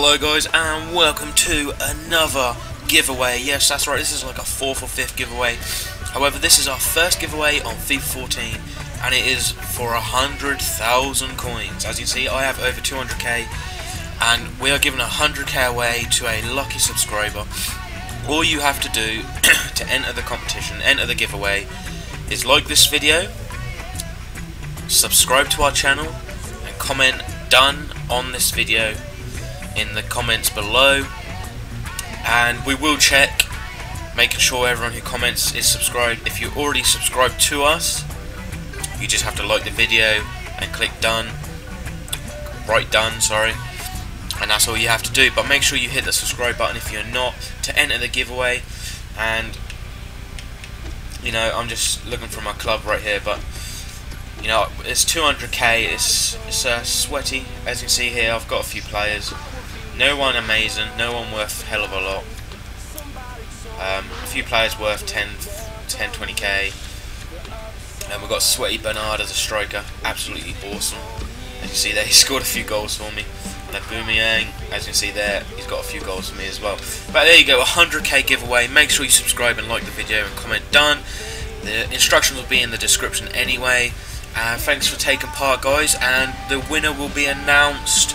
hello guys, and welcome to another giveaway. Yes, that's right, this is like a fourth or fifth giveaway. However, this is our first giveaway on FIFA 14, and it is for 100,000 coins. As you can see, I have over 200k, and we are giving 100k away to a lucky subscriber. All you have to do to enter the competition, enter the giveaway, is like this video, subscribe to our channel, and comment done on this video in the comments below, and we will check making sure everyone who comments is subscribed. If you already subscribed to us, you just have to like the video and click done, write done, sorry, and that's all you have to do. But make sure you hit the subscribe button if you're not, to enter the giveaway. And you know, I'm just looking for my club right here, but you know, it's 200k, it's sweaty. As you can see here, I've got a few players. No one amazing, no one worth a hell of a lot. A few players worth 10, 20k. And we've got Sweaty Bernard as a striker, absolutely awesome. As you can see there, he scored a few goals for me. And Aubameyang, as you can see there, he's got a few goals for me as well. But there you go, 100k giveaway. Make sure you subscribe and like the video and comment done. The instructions will be in the description anyway. Thanks for taking part, guys, and the winner will be announced,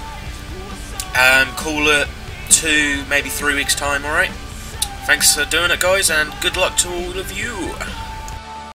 call it 2, maybe 3 weeks time, alright? Thanks for doing it, guys, and good luck to all of you.